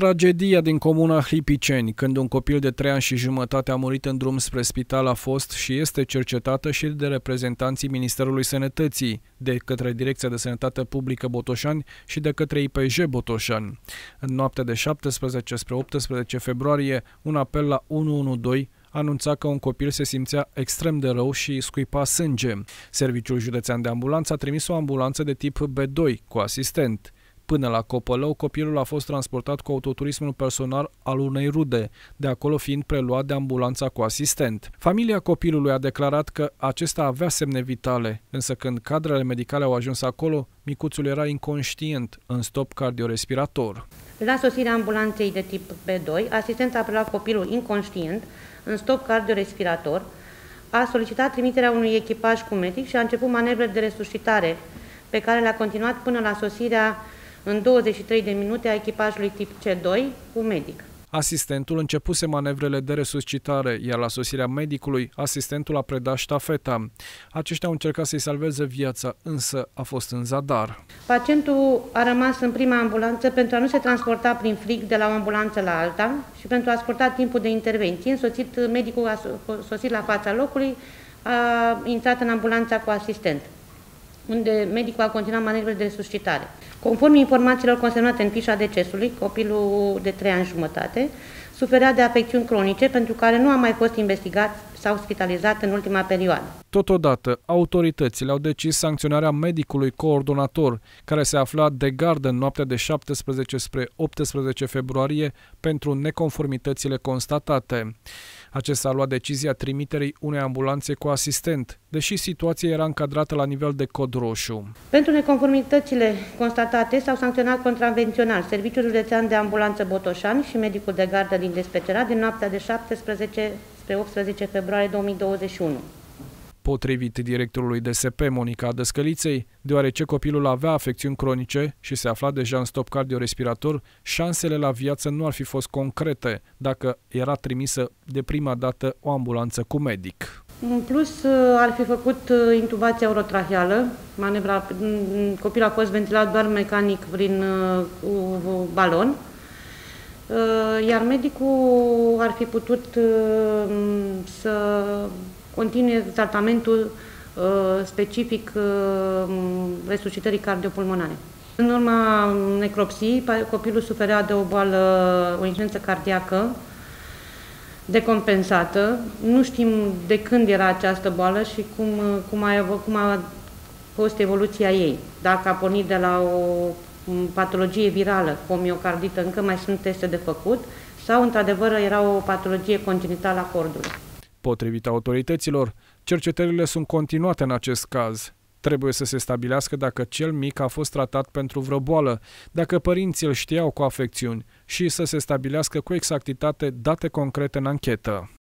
Tragedia din comuna Hripiceni, când un copil de 3 ani și jumătate a murit în drum spre spital, a fost și este cercetată și de reprezentanții Ministerului Sănătății, de către Direcția de Sănătate Publică Botoșani și de către IPJ Botoșani. În noaptea de 17 spre 18 februarie, un apel la 112 anunța că un copil se simțea extrem de rău și scuipa sânge. Serviciul Județean de Ambulanță a trimis o ambulanță de tip B2 cu asistent. Până la Copălău, copilul a fost transportat cu autoturismul personal al unei rude, de acolo fiind preluat de ambulanța cu asistent. Familia copilului a declarat că acesta avea semne vitale, însă când cadrele medicale au ajuns acolo, micuțul era inconștient, în stop cardiorespirator. La sosirea ambulanței de tip B2, asistenta a preluat copilul inconștient, în stop cardiorespirator, a solicitat trimiterea unui echipaj cu medic și a început manevrele de resuscitare, pe care le-a continuat până la sosirea în 23 de minute a echipajului tip C2 cu medic. Asistentul începuse manevrele de resuscitare, iar la sosirea medicului, asistentul a predat ștafeta. Aceștia au încercat să-i salveze viața, însă a fost în zadar. Pacientul a rămas în prima ambulanță pentru a nu se transporta prin frig de la o ambulanță la alta și pentru a scurta timpul de intervenție. Însoțit, medicul a sosit la fața locului, a intrat în ambulanța cu asistent, unde medicul a continuat manevrele de resuscitare. Conform informațiilor consemnate în fișa decesului, copilul de 3 ani jumătate suferea de afecțiuni cronice pentru care nu a mai fost investigat sau spitalizat în ultima perioadă. Totodată, autoritățile au decis sancționarea medicului coordonator, care se afla de gardă în noaptea de 17 spre 18 februarie pentru neconformitățile constatate. Acesta a luat decizia trimiterii unei ambulanțe cu asistent, deși situația era încadrată la nivel de cod roșu. Pentru neconformitățile constatate s-au sancționat contravențional Serviciul Județean de Ambulanță Botoșani și medicul de gardă din Despecerat din noaptea de 17 spre 18 februarie 2021. Potrivit directorului DSP, Monica Dăscăliței, deoarece copilul avea afecțiuni cronice și se afla deja în stop cardiorespirator, șansele la viață nu ar fi fost concrete dacă era trimisă de prima dată o ambulanță cu medic. În plus, ar fi făcut intubația orotraheală, manevra, copilul a fost ventilat doar mecanic prin balon, iar medicul ar fi putut să continue tratamentul specific resuscitării cardiopulmonare. În urma necropsiei, copilul suferea de o boală, o insulină cardiacă decompensată. Nu știm de când era această boală și cum a fost evoluția ei. Dacă a pornit de la o patologie virală, cu o miocardită, încă mai sunt teste de făcut, sau într-adevăr era o patologie congenitală a cordului. Potrivit autorităților, cercetările sunt continuate în acest caz. Trebuie să se stabilească dacă cel mic a fost tratat pentru vreo boală, dacă părinții îl știau cu afecțiuni și să se stabilească cu exactitate date concrete în anchetă.